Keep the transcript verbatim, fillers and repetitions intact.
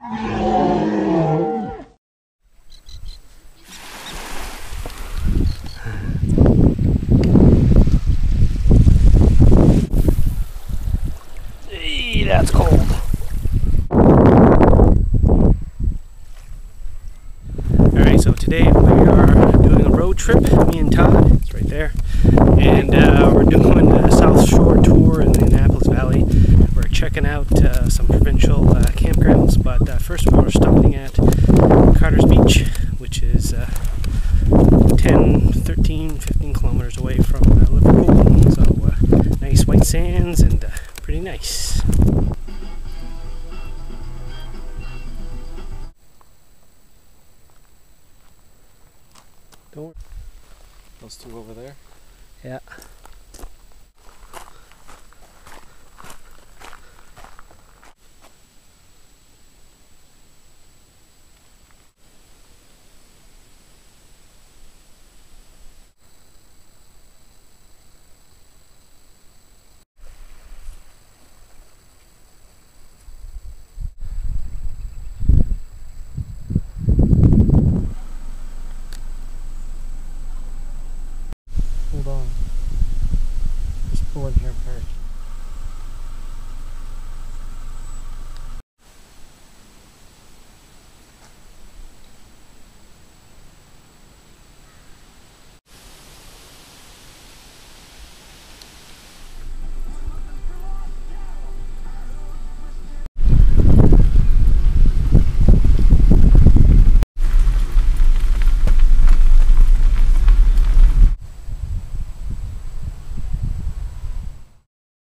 Hey, that's cold. Alright, so today we are doing a road trip, me and Todd, it's right there, and uh, we're doing a South Shore tour in the Annapolis Valley. We're checking out uh, some provincial uh, campgrounds, but uh, first we're stopping at Carter's Beach, which is uh, ten, thirteen, fifteen kilometers away from uh, Liverpool, so uh, nice white sands and uh, pretty nice. Those two over there? Yeah.